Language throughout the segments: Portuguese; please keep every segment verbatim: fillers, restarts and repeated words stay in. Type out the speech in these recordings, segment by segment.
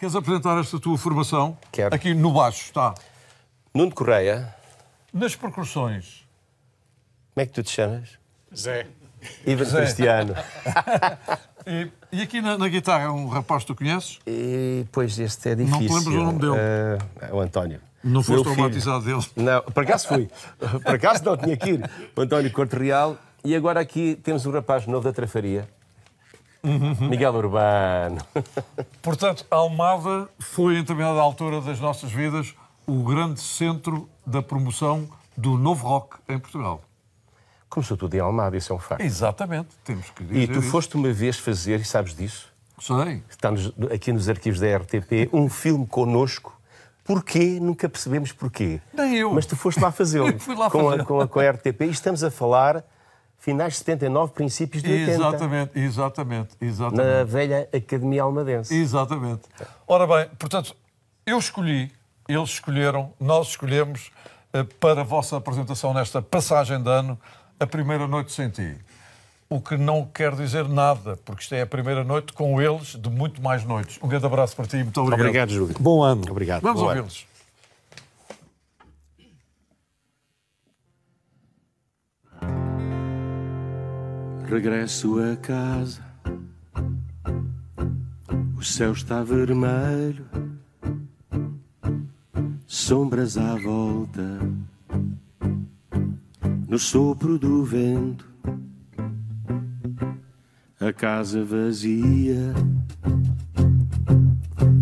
Queres apresentar esta tua formação? Quero. Aqui no baixo está Nuno Correia. Nas percussões. Como é que tu te chamas? Zé. Ivan Zé. Cristiano. E, e aqui na, na guitarra, um rapaz que tu conheces? E, pois, este é difícil. Não te lembras o nome dele? Uh, é o António. Não foste traumatizado dele? Não, por acaso fui. Por acaso não, tinha que ir. O António Corte Real. E agora aqui temos um rapaz novo da Trafaria. Uhum. Miguel Urbano. Portanto, a Almada foi, em determinada altura das nossas vidas, o grande centro da promoção do Novo Rock em Portugal. Começou tudo em Almada, isso é um facto. Exatamente, temos que dizer. E tu isso. foste uma vez fazer, e sabes disso? Sei. Está nos, aqui nos arquivos da R T P, um filme connosco. Porquê? Nunca percebemos porquê. Nem eu. Mas tu foste lá fazê-lo. Fui lá com, fazer. A, com, a, com a R T P, e estamos a falar finais de setenta e nove, princípios de oitenta. Exatamente, exatamente, exatamente. Na velha Academia Almadense. Exatamente. Ora bem, portanto, eu escolhi, eles escolheram, nós escolhemos, para a vossa apresentação nesta passagem de ano, a primeira noite sem ti. O que não quer dizer nada, porque isto é a primeira noite com eles de muito mais noites. Um grande abraço para ti e muito obrigado. Obrigado, Júlio. Bom ano. Obrigado. Vamos ouvi-los. Regresso a casa, o céu está vermelho, sombras à volta, no sopro do vento, a casa vazia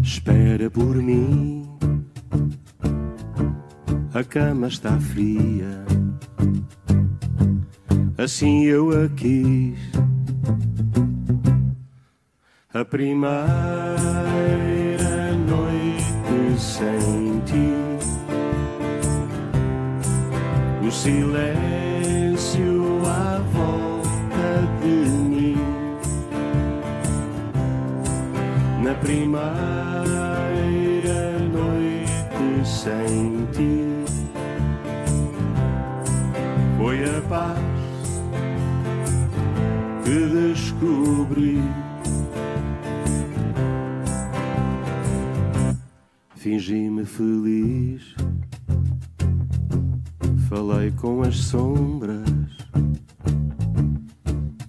espera por mim, a cama está fria. Assim eu a quis. A primeira noite sem ti, o silêncio à volta de mim. Na primeira noite sem ti, foi a paz que descobri. Fingi-me feliz, falei com as sombras,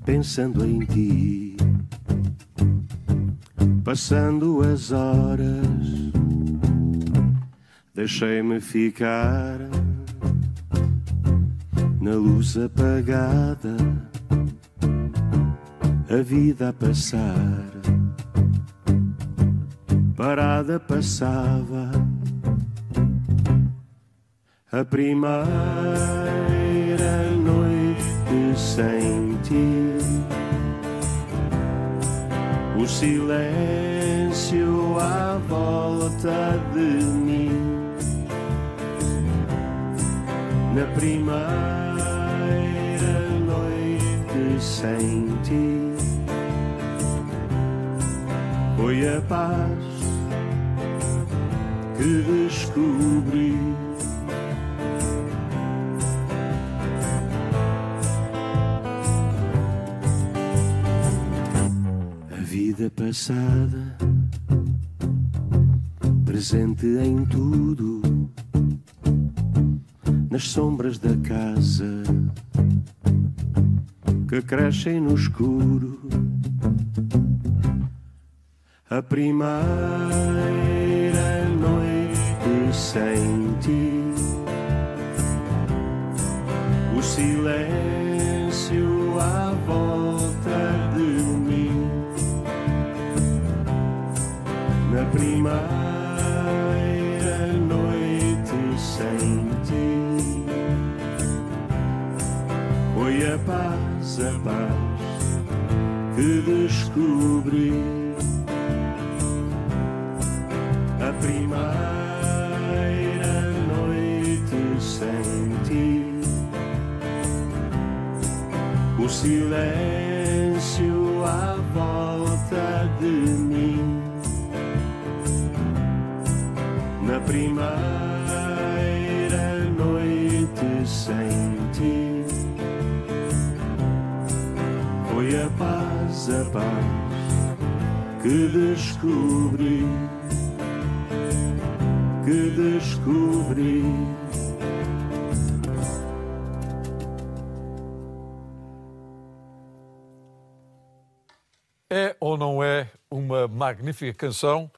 pensando em ti, passando as horas. Deixei-me ficar na luz apagada, a vida a passar, parada passava. A primeira noite sem ti, o silêncio à volta de mim. Na primeira noite sem ti, foi a paz que descobri. A vida passada, presente em tudo, nas sombras da casa que crescem no escuro. A primeira noite sem ti, o silêncio à volta de mim. Na primeira noite sem ti, foi a paz, a paz que descobri. A primeira noite sem ti, o silêncio à volta de mim. Na primeira noite sem ti, foi a paz, a paz que descobri. que descobri. É ou não é uma magnífica canção?